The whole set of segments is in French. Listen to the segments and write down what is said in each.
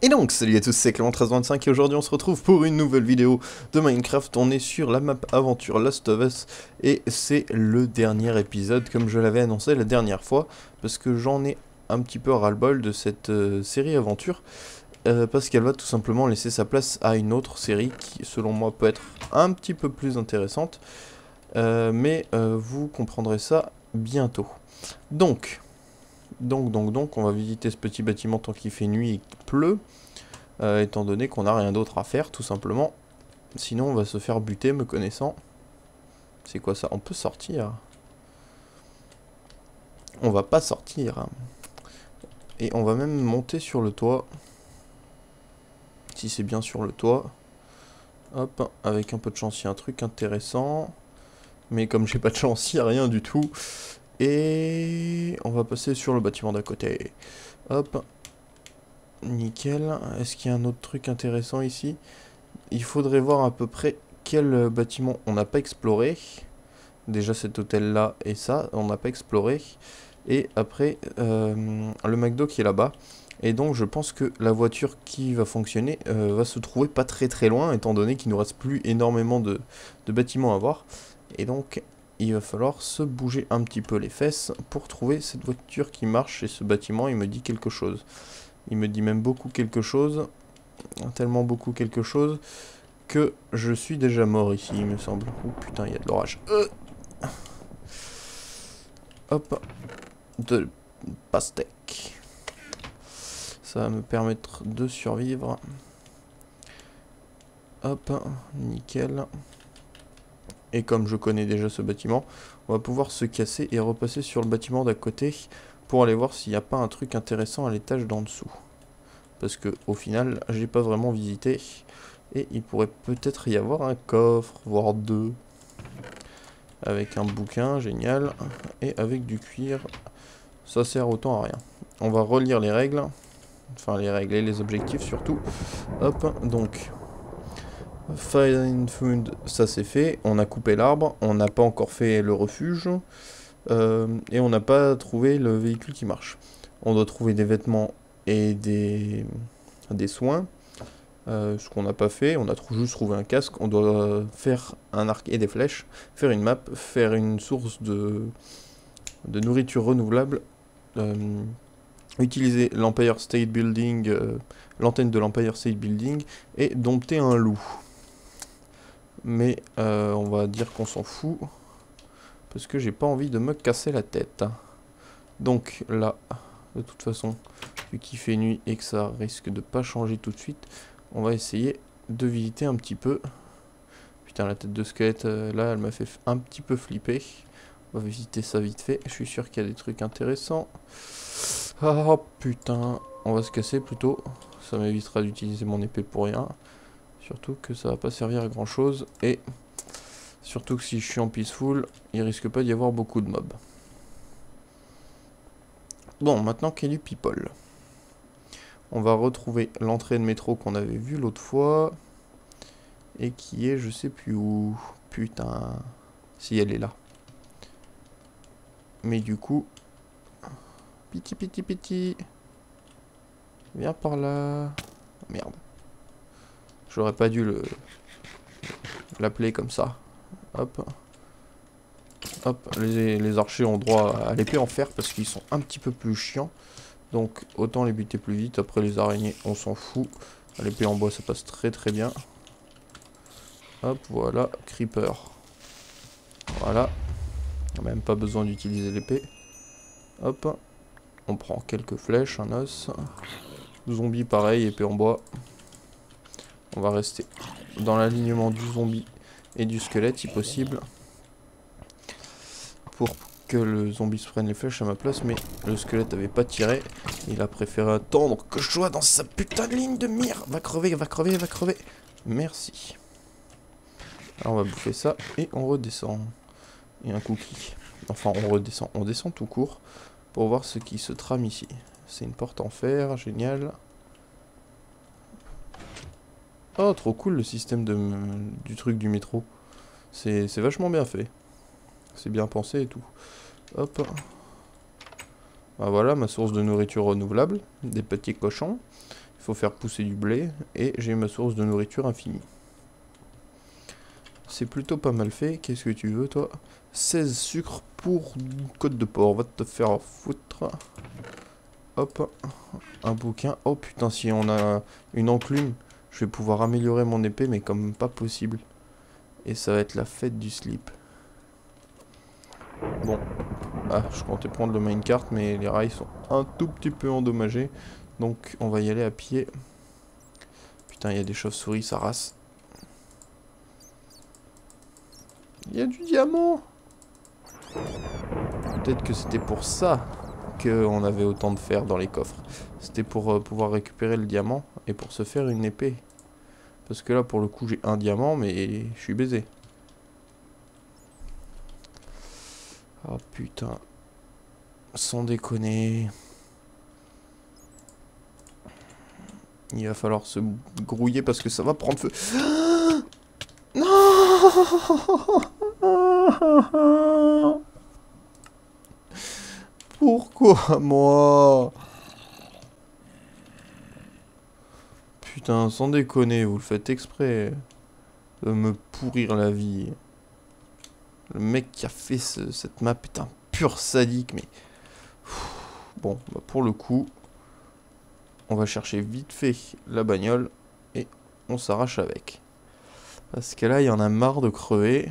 Et donc, salut à tous, c'est Clément 1325 et aujourd'hui on se retrouve pour une nouvelle vidéo de Minecraft. On est sur la map aventure Last of Us et c'est le dernier épisode comme je l'avais annoncé la dernière fois, parce que j'en ai un petit peu ras-le-bol de cette série aventure, parce qu'elle va tout simplement laisser sa place à une autre série qui selon moi peut être un petit peu plus intéressante, mais vous comprendrez ça bientôt. Donc on va visiter ce petit bâtiment tant qu'il fait nuit et qu'il pleut, étant donné qu'on n'a rien d'autre à faire tout simplement, sinon on va se faire buter me connaissant. C'est quoi ça? On peut sortir? On va pas sortir. Et on va même monter sur le toit, si c'est bien sur le toit. Hop, avec un peu de chance il y a un truc intéressant, mais comme j'ai pas de chance il n'y a rien du tout. Et on va passer sur le bâtiment d'à côté. Hop. Nickel. Est-ce qu'il y a un autre truc intéressant ici? Il faudrait voir à peu près quel bâtiment on n'a pas exploré. Déjà cet hôtel-là et ça, on n'a pas exploré. Et après, le McDo qui est là-bas. Et donc je pense que la voiture qui va fonctionner va se trouver pas très loin, étant donné qu'il ne nous reste plus énormément de bâtiments à voir. Et donc... il va falloir se bouger un petit peu les fesses pour trouver cette voiture qui marche. Et ce bâtiment, il me dit quelque chose. Il me dit même beaucoup quelque chose. Tellement beaucoup quelque chose que je suis déjà mort ici, il me semble. Oh putain, il y a de l'orage. Hop. De pastèque. Ça va me permettre de survivre. Hop. Nickel. Et comme je connais déjà ce bâtiment, on va pouvoir se casser et repasser sur le bâtiment d'à côté pour aller voir s'il n'y a pas un truc intéressant à l'étage d'en dessous. Parce que au final, j'ai pas vraiment visité et il pourrait peut-être y avoir un coffre, voire deux. Avec un bouquin, génial. Et avec du cuir, ça sert autant à rien. On va relire les règles. Enfin les règles et les objectifs surtout. Hop, donc... Find food, ça c'est fait, on a coupé l'arbre, on n'a pas encore fait le refuge, et on n'a pas trouvé le véhicule qui marche. On doit trouver des vêtements et des soins, ce qu'on n'a pas fait. On a juste trouvé un casque, on doit faire un arc et des flèches, faire une map, faire une source de nourriture renouvelable, utiliser l'Empire State Building, l'antenne de l'Empire State Building, et dompter un loup. Mais on va dire qu'on s'en fout, parce que j'ai pas envie de me casser la tête. Donc là, de toute façon, vu qu'il fait nuit et que ça risque de pas changer tout de suite, on va essayer de visiter un petit peu. Putain, la tête de squelette, là, elle m'a fait un petit peu flipper. On va visiter ça vite fait, je suis sûr qu'il y a des trucs intéressants. Oh putain, on va se casser plutôt, ça m'évitera d'utiliser mon épée pour rien. Surtout que ça va pas servir à grand chose. Et surtout que si je suis en peaceful, il risque pas d'y avoir beaucoup de mobs. Bon, maintenant qu'il y a du people, on va retrouver l'entrée de métro qu'on avait vue l'autre fois. Et qui est je sais plus où. Putain. Si elle est là. Mais du coup. Piti piti piti. Viens par là. Merde. J'aurais pas dû l'appeler comme ça. Hop. Hop. Les archers ont droit à l'épée en fer parce qu'ils sont un petit peu plus chiants. Donc autant les buter plus vite. Après les araignées, on s'en fout. L'épée en bois, ça passe très bien. Hop, voilà. Creeper. Voilà. Même pas besoin d'utiliser l'épée. Hop. On prend quelques flèches, un os. Zombie pareil, épée en bois. On va rester dans l'alignement du zombie et du squelette si possible. Pour que le zombie se prenne les flèches à ma place. Mais le squelette n'avait pas tiré. Il a préféré attendre que je sois dans sa putain de ligne de mire. Va crever, va crever, va crever. Merci. Alors on va bouffer ça et on redescend. Et un cookie. Enfin on redescend. On descend tout court pour voir ce qui se trame ici. C'est une porte en fer, génial. Oh, trop cool le système du truc du métro. C'est vachement bien fait. C'est bien pensé et tout. Hop. Bah voilà ma source de nourriture renouvelable. Des petits cochons. Il faut faire pousser du blé et j'ai ma source de nourriture infinie. C'est plutôt pas mal fait. Qu'est-ce que tu veux, toi? 16 sucres pour une côte de porc. Va te faire foutre. Hop. Un bouquin. Oh putain, si on a une enclume, je vais pouvoir améliorer mon épée, mais comme pas possible. Et ça va être la fête du slip. Bon. Ah, je comptais prendre le minecart, mais les rails sont un tout petit peu endommagés. Donc, on va y aller à pied. Putain, il y a des chauves-souris, ça rase. Il y a du diamant. Peut-être que c'était pour ça qu'on avait autant de fer dans les coffres. C'était pour pouvoir récupérer le diamant et pour se faire une épée. Parce que là, pour le coup, j'ai un diamant, mais je suis baisé. Oh putain. Sans déconner. Il va falloir se grouiller parce que ça va prendre feu. Ah non! Pourquoi moi? Putain, sans déconner, vous le faites exprès de me pourrir la vie. Le mec qui a fait cette map est un pur sadique, mais... Bon, bah pour le coup, on va chercher vite fait la bagnole et on s'arrache avec. Parce que là, il y en a marre de crever.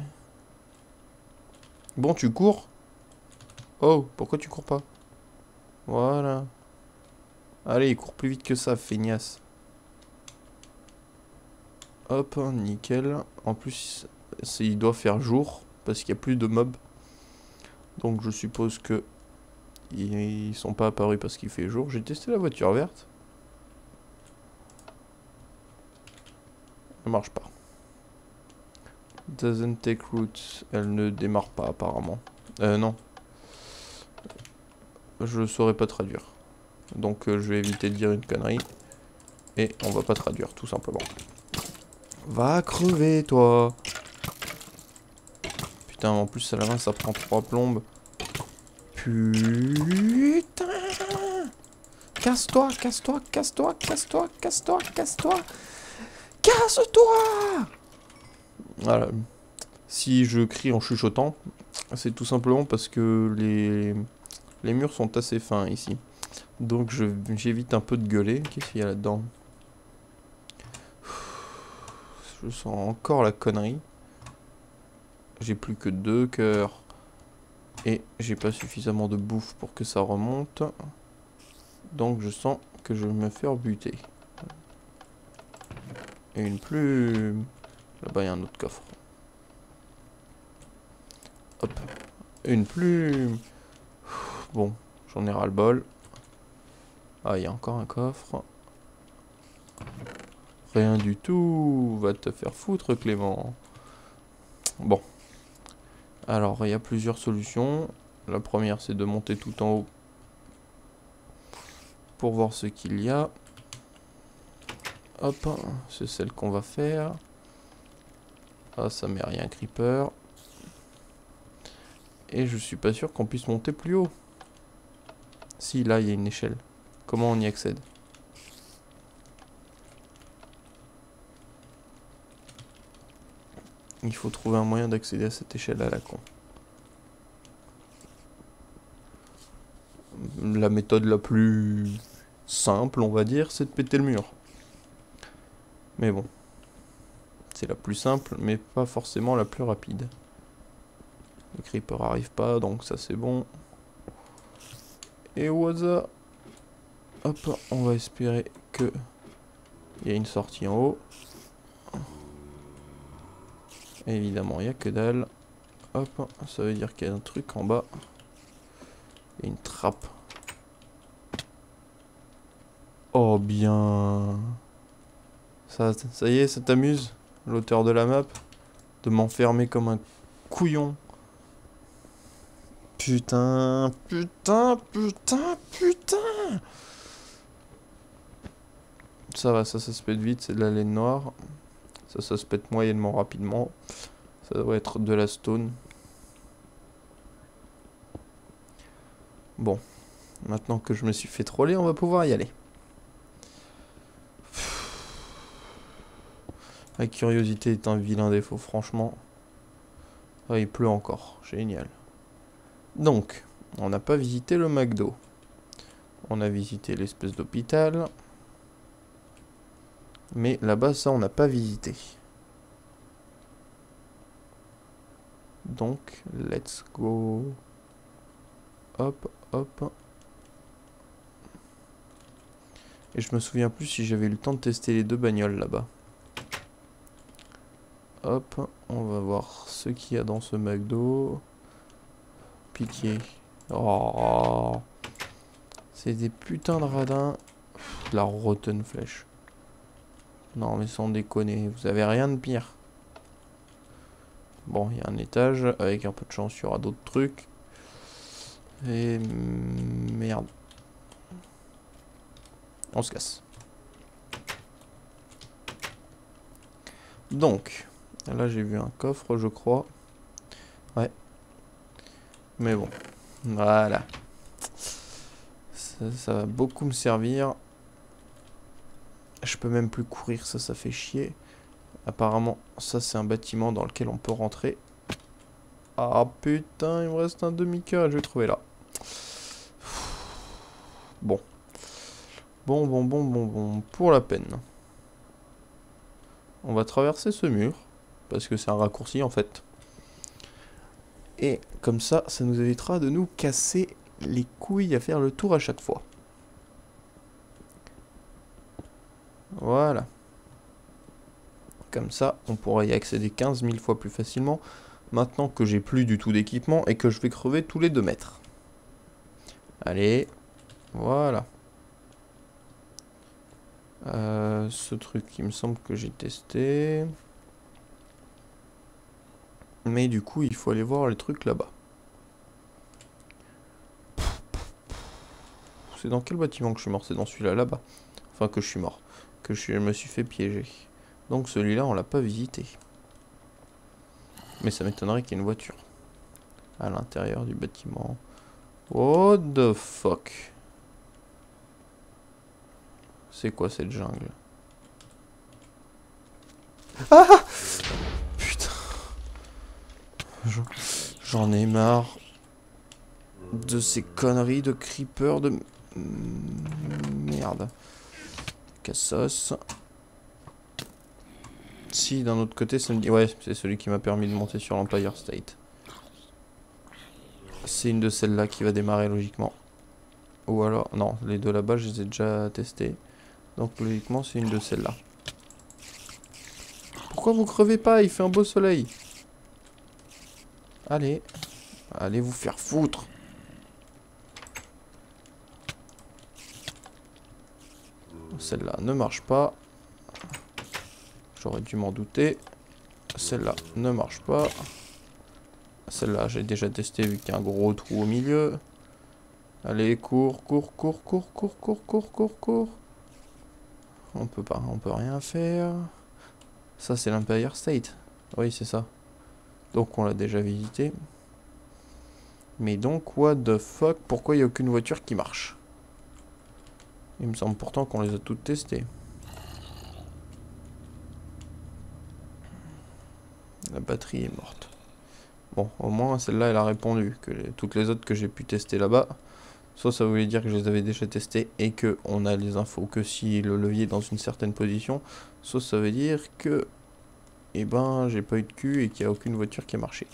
Bon, tu cours? Oh, pourquoi tu cours pas? Voilà. Allez, il court plus vite que ça, feignasse. Hop, nickel. En plus, il doit faire jour parce qu'il n'y a plus de mobs. Donc je suppose que ils sont pas apparus parce qu'il fait jour. J'ai testé la voiture verte. Elle marche pas. Doesn't take route. Elle ne démarre pas apparemment. Non. Je saurais pas traduire. Donc je vais éviter de dire une connerie. Et on va pas traduire tout simplement. Va crever toi. Putain, en plus à la main ça prend 3 plombes. Putain. Casse-toi, casse-toi, casse-toi, casse-toi, casse-toi, casse-toi. Casse-toi. Voilà. Si je crie en chuchotant, c'est tout simplement parce que les murs sont assez fins ici. Donc j'évite un peu de gueuler. Qu'est-ce qu'il y a là-dedans? Je sens encore la connerie. J'ai plus que 2 cœurs. Et j'ai pas suffisamment de bouffe pour que ça remonte. Donc je sens que je vais me faire buter. Et une plume. Là-bas il y a un autre coffre. Hop. Une plume. Bon, j'en ai ras le bol. Ah, il y a encore un coffre. Rien du tout. Va te faire foutre, Clément. Bon. Alors, il y a plusieurs solutions. La première, c'est de monter tout en haut pour voir ce qu'il y a. Hop, c'est celle qu'on va faire. Ah, ça met rien, creeper. Et je suis pas sûr qu'on puisse monter plus haut. Si, là, il y a une échelle. Comment on y accède? Il faut trouver un moyen d'accéder à cette échelle à la con. La méthode la plus simple, on va dire, c'est de péter le mur. Mais bon. C'est la plus simple, mais pas forcément la plus rapide. Le creeper arrive pas, donc ça c'est bon. Et au hasard, hop, on va espérer que il y a une sortie en haut. Et évidemment, il n'y a que dalle. Hop, ça veut dire qu'il y a un truc en bas. Il y a une trappe. Oh bien. Ça y est, ça t'amuse, l'auteur de la map, de m'enfermer comme un couillon. Putain, putain, putain, putain. Ça va, ça se pète vite, c'est de la laine noire. Ça se pète moyennement rapidement. Ça doit être de la stone. Bon, maintenant que je me suis fait troller, on va pouvoir y aller. La curiosité est un vilain défaut, franchement. Ah, il pleut encore, génial. Donc, on n'a pas visité le McDo. On a visité l'espèce d'hôpital. Mais là-bas, ça, on n'a pas visité. Donc, let's go. Hop, hop. Et je me souviens plus si j'avais eu le temps de tester les deux bagnoles là-bas. Hop, on va voir ce qu'il y a dans ce McDo. Piqué. Oh, c'est des putains de radins. Pff, la rotten flèche. Non mais sans déconner, vous avez rien de pire. Bon, il y a un étage. Avec un peu de chance, il y aura d'autres trucs. Et merde. On se casse. Donc... Là j'ai vu un coffre je crois. Ouais. Mais bon. Voilà. Ça va beaucoup me servir. Je peux même plus courir, ça fait chier. Apparemment ça c'est un bâtiment dans lequel on peut rentrer. Ah putain, il me reste un demi-cas, je vais le trouver là. Bon. Bon. Pour la peine. On va traverser ce mur. Parce que c'est un raccourci en fait. Et comme ça, ça nous évitera de nous casser les couilles à faire le tour à chaque fois. Voilà. Comme ça, on pourra y accéder 15 000 fois plus facilement. Maintenant que j'ai plus du tout d'équipement et que je vais crever tous les 2 mètres. Allez. Voilà. Ce truc, il me semble que j'ai testé... Mais du coup, il faut aller voir les trucs là-bas. C'est dans quel bâtiment que je suis mort? C'est dans celui-là, là-bas. Enfin, que je suis mort. Que je me suis fait piéger. Donc celui-là, on l'a pas visité. Mais ça m'étonnerait qu'il y ait une voiture. À l'intérieur du bâtiment. What the fuck? C'est quoi cette jungle? Ah! J'en ai marre de ces conneries de creeper de merde. Cassos. Si d'un autre côté ça me dit ouais, c'est celui qui m'a permis de monter sur l'Empire State. C'est une de celles-là qui va démarrer logiquement. Ou alors non, les deux là-bas je les ai déjà testés. Donc logiquement c'est une de celles-là. Pourquoi vous crevez pas? Il fait un beau soleil. Allez, allez vous faire foutre. Celle-là ne marche pas. J'aurais dû m'en douter. Celle-là ne marche pas. Celle-là, j'ai déjà testé vu qu'il y a un gros trou au milieu. Allez, cours. On peut pas, on peut rien faire. Ça, c'est l'Empire State. Oui, c'est ça. Donc on l'a déjà visité. Mais donc what the fuck? Pourquoi il n'y a aucune voiture qui marche? Il me semble pourtant qu'on les a toutes testées. La batterie est morte. Bon, au moins celle-là elle a répondu. Que toutes les autres que j'ai pu tester là-bas, soit ça voulait dire que je les avais déjà testées et que on a les infos que si le levier est dans une certaine position, soit ça veut dire que et eh ben j'ai pas eu de cul et qu'il n'y a aucune voiture qui a marché.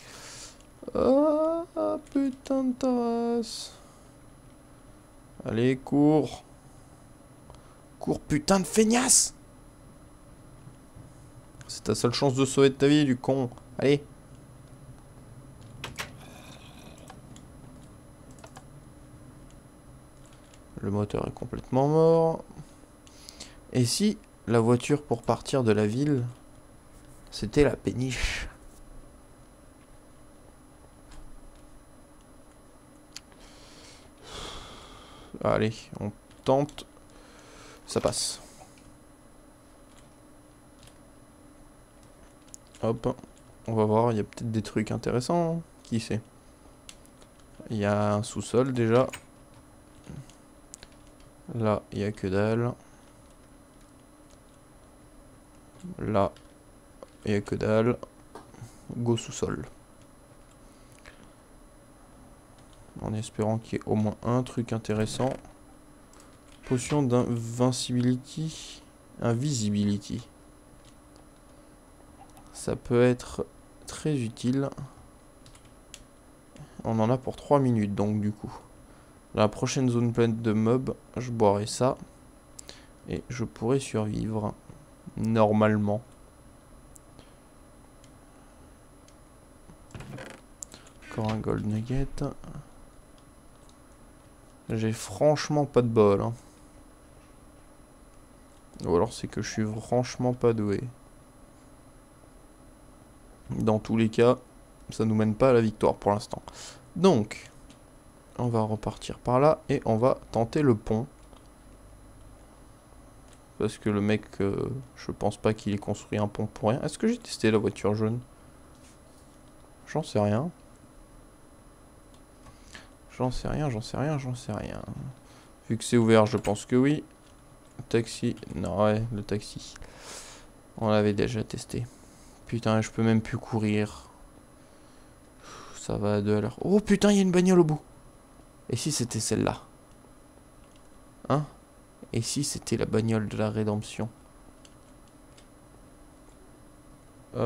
Ah oh, putain de tasse. Allez cours. Cours putain de feignasse. C'est ta seule chance de sauver de ta vie du con. Allez. Le moteur est complètement mort. Et si la voiture pour partir de la ville... C'était la péniche. Allez, on tente. Ça passe. Hop. On va voir, il y a peut-être des trucs intéressants. Qui sait? Il y a un sous-sol déjà. Là, il n'y a que dalle. Là. Et que dalle. Go sous-sol. En espérant qu'il y ait au moins un truc intéressant. Potion d'invincibility. Invisibility. Ça peut être très utile. On en a pour 3 minutes donc du coup. La prochaine zone pleine de mobs, je boirai ça. Et je pourrai survivre. Normalement. Encore un gold nugget. J'ai franchement pas de bol. Hein. Ou alors c'est que je suis franchement pas doué. Dans tous les cas, ça nous mène pas à la victoire pour l'instant. Donc, on va repartir par là et on va tenter le pont. Parce que le mec, je pense pas qu'il ait construit un pont pour rien. Est-ce que j'ai testé la voiture jaune? J'en sais rien. J'en sais rien. Vu que c'est ouvert, je pense que oui. Taxi. Non, ouais, le taxi. On l'avait déjà testé. Putain, je peux même plus courir. Ça va à 2 à l'heure. Oh putain, il y a une bagnole au bout. Et si c'était celle-là? Hein? Et si c'était la bagnole de la rédemption? Ouais,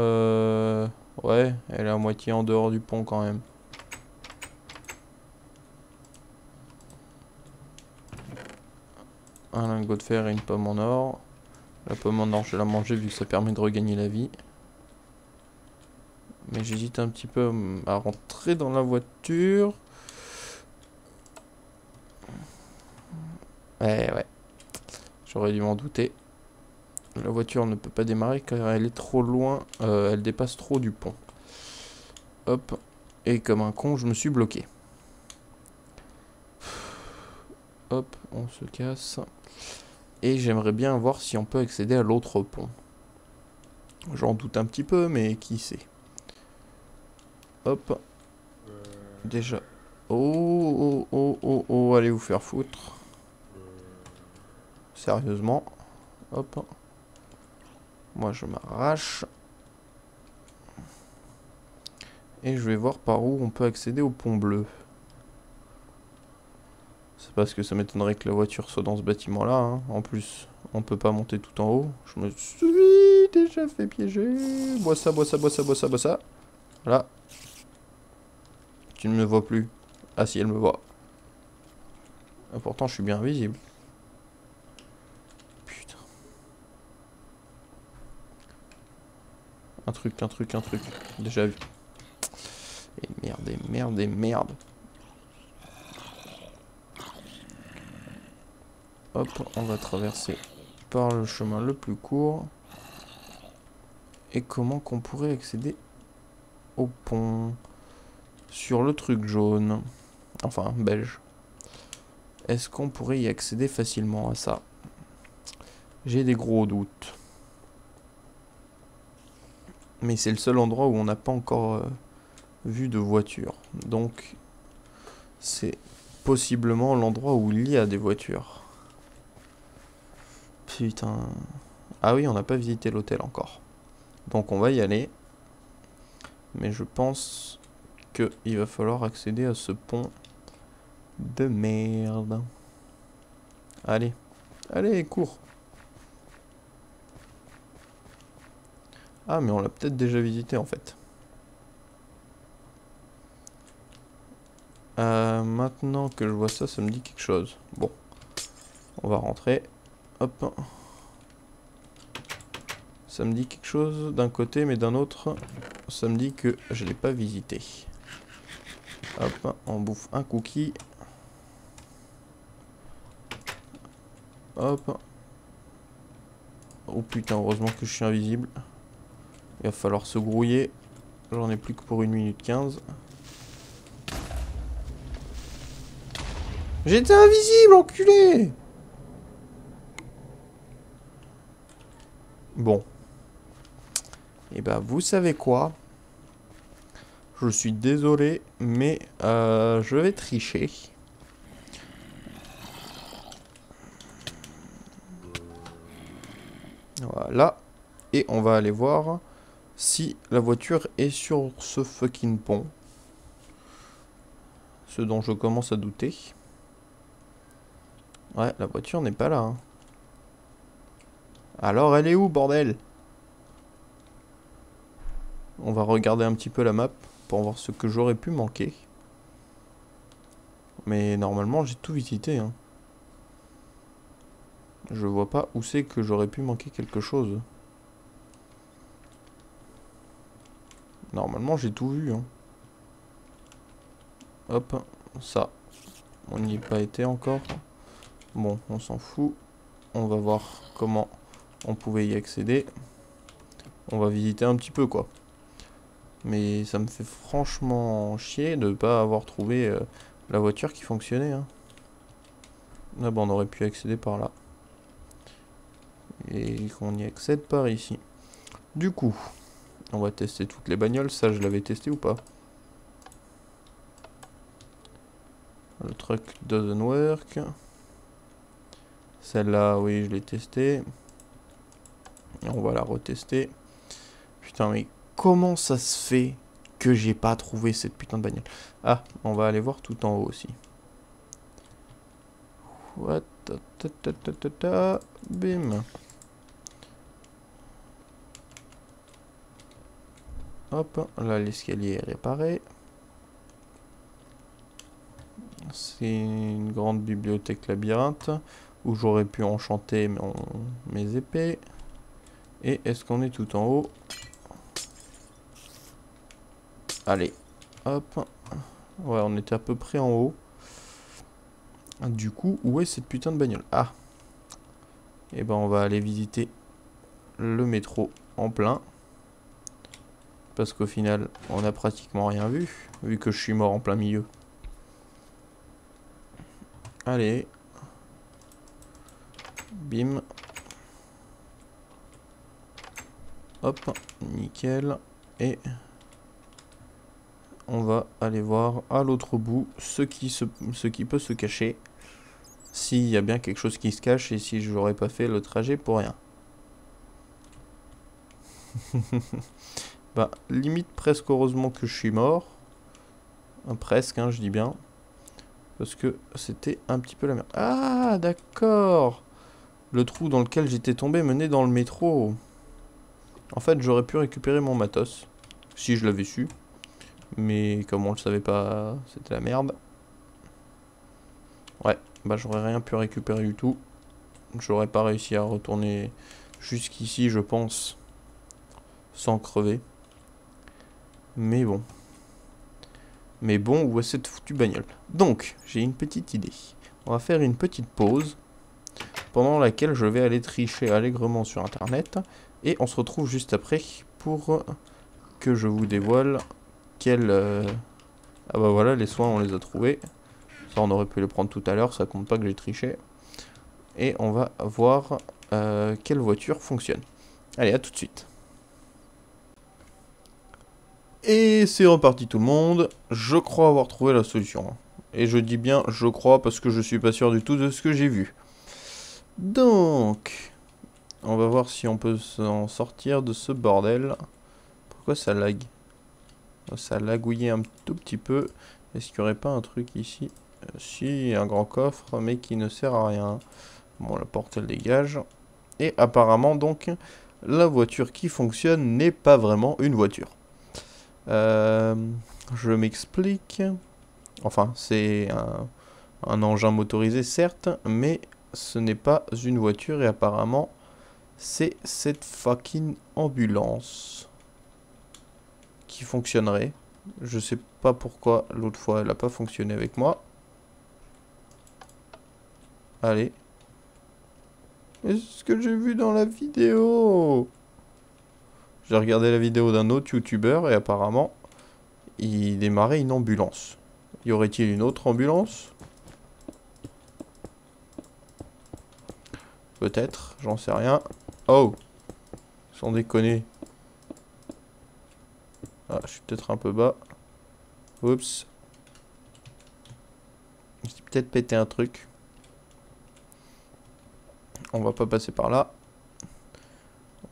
elle est à moitié en dehors du pont quand même. Un lingot de fer et une pomme en or. La pomme en or, je vais la manger vu que ça permet de regagner la vie. Mais j'hésite un petit peu à rentrer dans la voiture. Ouais. J'aurais dû m'en douter. La voiture ne peut pas démarrer car elle est trop loin. Elle dépasse trop du pont. Hop. Et comme un con, je me suis bloqué. Hop, on se casse. Et j'aimerais bien voir si on peut accéder à l'autre pont. J'en doute un petit peu, mais qui sait. Hop. Déjà. Oh, allez vous faire foutre. Sérieusement. Hop. Moi, je m'arrache. Et je vais voir par où on peut accéder au pont bleu. C'est parce que ça m'étonnerait que la voiture soit dans ce bâtiment-là. Hein. En plus, on peut pas monter tout en haut. Je me suis déjà fait piéger. Bois ça. Là. Tu ne me vois plus. Ah si, elle me voit. Ah, pourtant, je suis bien invisible. Putain. Un truc. Déjà vu. Et merde. Hop, on va traverser par le chemin le plus court. Et comment qu'on pourrait accéder au pont? Sur le truc jaune. Enfin, belge. Est-ce qu'on pourrait y accéder facilement à ça? J'ai des gros doutes. Mais c'est le seul endroit où on n'a pas encore vu de voiture. Donc, c'est possiblement l'endroit où il y a des voitures. Putain. Ah oui, on n'a pas visité l'hôtel encore. Donc on va y aller. Mais je pense qu'il va falloir accéder à ce pont de merde. Allez. Allez, cours. Ah, mais on l'a peut-être déjà visité en fait. Maintenant que je vois ça, ça me dit quelque chose. Bon. On va rentrer. Hop. Ça me dit quelque chose d'un côté, mais d'un autre, ça me dit que je l'ai pas visité. Hop, on bouffe un cookie. Hop. Oh putain, heureusement que je suis invisible. Il va falloir se grouiller. J'en ai plus que pour 1 minute 15. J'étais invisible, enculé! Bon. Et bah vous savez quoi? Je suis désolé, mais je vais tricher. Voilà. Et on va aller voir si la voiture est sur ce fucking pont. Ce dont je commence à douter. Ouais, la voiture n'est pas là. Hein. Alors elle est où, bordel? On va regarder un petit peu la map pour voir ce que j'aurais pu manquer. Mais normalement, j'ai tout visité. Hein. Je vois pas où c'est que j'aurais pu manquer quelque chose. Normalement, j'ai tout vu. Hein. Hop, ça. On n'y est pas été encore. Bon, on s'en fout. On va voir comment on pouvait y accéder. On va visiter un petit peu, quoi. Mais ça me fait franchement chier de ne pas avoir trouvé... la voiture qui fonctionnait. Hein. Là, ben, on aurait pu accéder par là. Et qu'on y accède par ici. Du coup, on va tester toutes les bagnoles. Ça, je l'avais testé ou pas? Le truck doesn't work. Celle-là, oui, je l'ai testée. Et on va la retester. Putain, mais comment ça se fait que j'ai pas trouvé cette putain de bagnole? Ah, on va aller voir tout en haut aussi. What the... Bim. Hop, là l'escalier est réparé. C'est une grande bibliothèque labyrinthe où j'aurais pu enchanter mes épées. Et est-ce qu'on est tout en haut? Allez, hop. Ouais, on était à peu près en haut. Du coup, où est cette putain de bagnole? Ah. Et ben, on va aller visiter le métro en plein. Parce qu'au final, on n'a pratiquement rien vu. Vu que je suis mort en plein milieu. Allez. Bim. Hop, nickel. Et... on va aller voir à l'autre bout ce qui peut se cacher. S'il y a bien quelque chose qui se cache et si je n'aurais pas fait le trajet pour rien. Bah, limite presque heureusement que je suis mort. Presque, hein, je dis bien. Parce que c'était un petit peu la merde. Ah, d'accord. Le trou dans lequel j'étais tombé menait dans le métro. En fait, j'aurais pu récupérer mon matos. Si je l'avais su. Mais comme on le savait pas, c'était la merde. Ouais, bah j'aurais rien pu récupérer du tout. J'aurais pas réussi à retourner jusqu'ici, je pense, sans crever. Mais bon. Mais bon, où est cette foutue bagnole? Donc, j'ai une petite idée. On va faire une petite pause pendant laquelle je vais aller tricher allègrement sur internet. Et on se retrouve juste après pour que je vous dévoile... Ah bah voilà, les soins on les a trouvés. Ça on aurait pu les prendre tout à l'heure, ça compte pas que j'ai triché. Et on va voir quelle voiture fonctionne. Allez, à tout de suite. Et c'est reparti tout le monde. Je crois avoir trouvé la solution. Et je dis bien je crois parce que je suis pas sûr du tout de ce que j'ai vu. Donc, on va voir si on peut s'en sortir de ce bordel. Pourquoi ça lag? Ça lagouillait un tout petit peu. Est-ce qu'il n'y aurait pas un truc ici? Si, un grand coffre, mais qui ne sert à rien. Bon, la porte, elle dégage. Et apparemment, donc, la voiture qui fonctionne n'est pas vraiment une voiture. Je m'explique. Enfin, c'est un engin motorisé, certes, mais ce n'est pas une voiture. Et apparemment, c'est cette fucking ambulance qui fonctionnerait. Je sais pas pourquoi l'autre fois elle a pas fonctionné avec moi. Allez. Mais c'est ce que j'ai vu dans la vidéo. J'ai regardé la vidéo d'un autre youtubeur et apparemment il démarrait une ambulance. Y aurait-il une autre ambulance? Peut-être, j'en sais rien. Oh, sans déconner. Ah, je suis peut-être un peu bas. Oups. J'ai peut-être pété un truc. On va pas passer par là.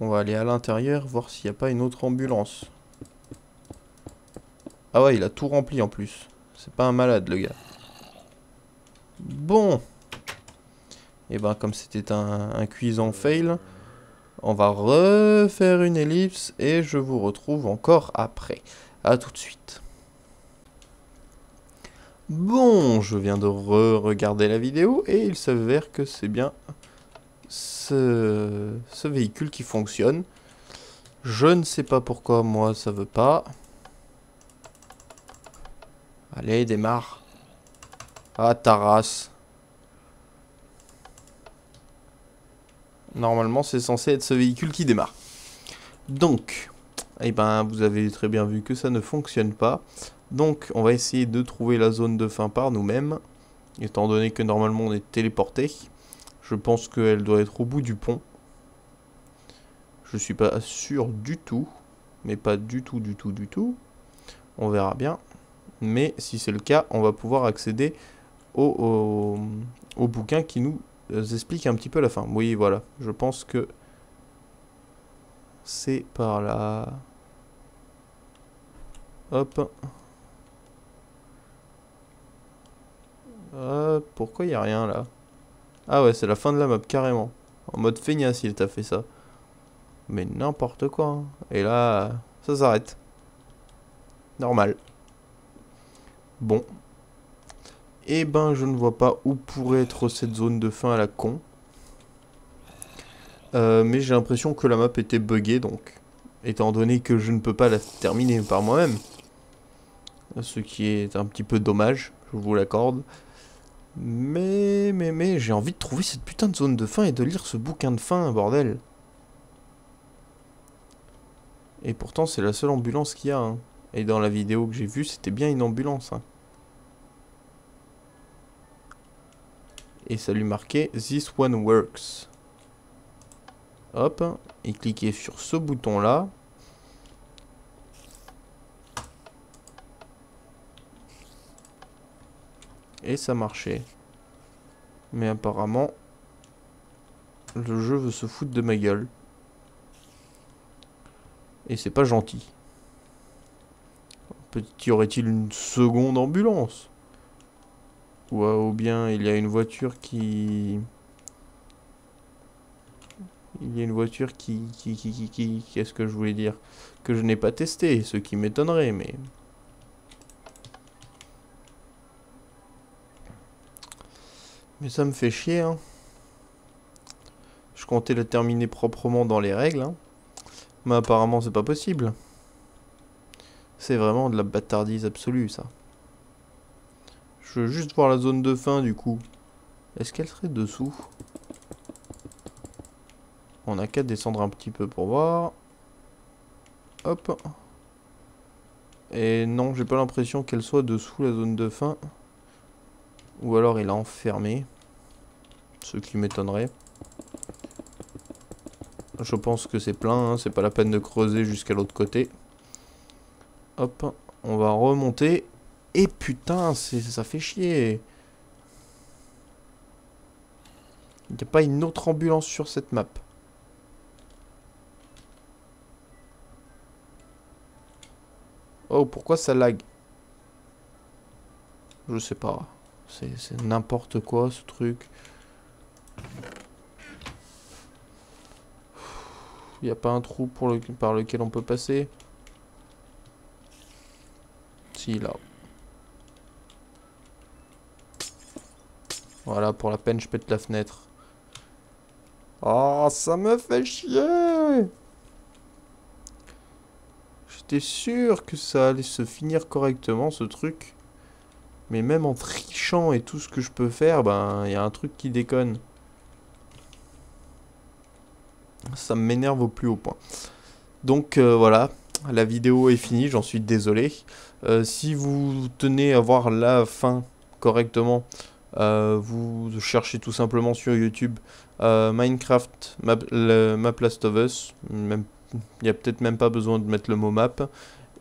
On va aller à l'intérieur, voir s'il n'y a pas une autre ambulance. Ah ouais, il a tout rempli en plus. C'est pas un malade, le gars. Bon. Et ben, comme c'était un cuisant fail, on va refaire une ellipse et je vous retrouve encore après. A tout de suite. Bon, je viens de re-regarder la vidéo et il s'avère que c'est bien ce véhicule qui fonctionne. Je ne sais pas pourquoi, moi, ça veut pas. Allez, démarre. Ah, ta race. Normalement, c'est censé être ce véhicule qui démarre. Donc, eh ben, vous avez très bien vu que ça ne fonctionne pas. Donc on va essayer de trouver la zone de fin par nous-mêmes. Étant donné que normalement on est téléporté. Je pense qu'elle doit être au bout du pont. Je suis pas sûr du tout. Mais pas du tout, du tout, du tout. On verra bien. Mais si c'est le cas, on va pouvoir accéder au bouquin qui nous explique un petit peu la fin. Oui, voilà. Je pense que c'est par là. Hop. Pourquoi il n'y a rien là? Ah ouais, c'est la fin de la map carrément. En mode feignasse il t'a fait ça. Mais n'importe quoi hein. Et là, ça s'arrête. Normal. Bon. Et ben je ne vois pas où pourrait être cette zone de fin à la con. Mais j'ai l'impression que la map était buggée donc. Étant donné que je ne peux pas la terminer par moi-même. Ce qui est un petit peu dommage. Je vous l'accorde. Mais j'ai envie de trouver cette putain de zone de fin et de lire ce bouquin de fin, bordel. Et pourtant, c'est la seule ambulance qu'il y a. Hein. Et dans la vidéo que j'ai vue, c'était bien une ambulance. Hein. Et ça lui marquait « This one works ». Hop. Et cliquez sur ce bouton-là. Et ça marchait. Mais apparemment, le jeu veut se foutre de ma gueule. Et c'est pas gentil. Peut-être y aurait-il une seconde ambulance? Ou bien il y a une voiture qui... Il y a une voiture qui... Qu'est-ce que je voulais dire? Que je n'ai pas testé, ce qui m'étonnerait, mais... Mais ça me fait chier. Hein. Je comptais la terminer proprement dans les règles. Hein. Mais apparemment, c'est pas possible. C'est vraiment de la bâtardise absolue, ça. Je veux juste voir la zone de fin, du coup. Est-ce qu'elle serait dessous? On n'a qu'à descendre un petit peu pour voir. Hop. Et non, j'ai pas l'impression qu'elle soit dessous la zone de fin. Ou alors il a enfermé. Ce qui m'étonnerait. Je pense que c'est plein. Hein, c'est pas la peine de creuser jusqu'à l'autre côté. Hop. On va remonter. Et putain, ça fait chier. Il n'y a pas une autre ambulance sur cette map. Oh, pourquoi ça lag? Je sais pas. C'est n'importe quoi ce truc. Il n'y a pas un trou par lequel on peut passer? Si, là. Voilà, pour la peine, je pète la fenêtre. Oh, ça me fait chier! J'étais sûr que ça allait se finir correctement, ce truc. Mais même en trichant et tout ce que je peux faire, ben, il y a un truc qui déconne. Ça m'énerve au plus haut point. Donc voilà, la vidéo est finie, j'en suis désolé. Si vous tenez à voir la fin correctement, vous cherchez tout simplement sur YouTube Minecraft map Last of Us. Il n'y a peut-être même pas besoin de mettre le mot map.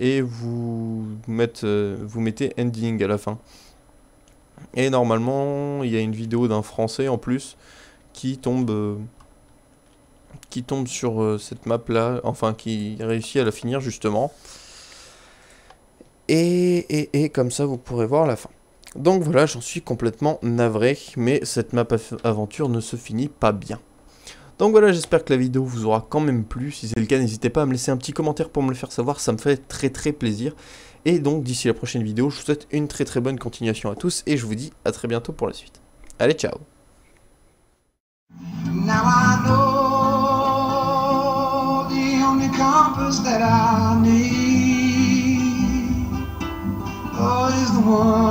Et vous mettez ending à la fin. Et normalement, il y a une vidéo d'un Français en plus qui tombe qui tombe sur cette map là, enfin qui réussit à la finir justement. Et comme ça vous pourrez voir la fin. Donc voilà, j'en suis complètement navré, mais cette map aventure ne se finit pas bien. Donc voilà, j'espère que la vidéo vous aura quand même plu. Si c'est le cas, n'hésitez pas à me laisser un petit commentaire pour me le faire savoir, ça me fait très plaisir. Et donc d'ici la prochaine vidéo, je vous souhaite une très bonne continuation à tous, et je vous dis à très bientôt pour la suite. Allez, ciao! Now I know the only compass that I need, oh, is the one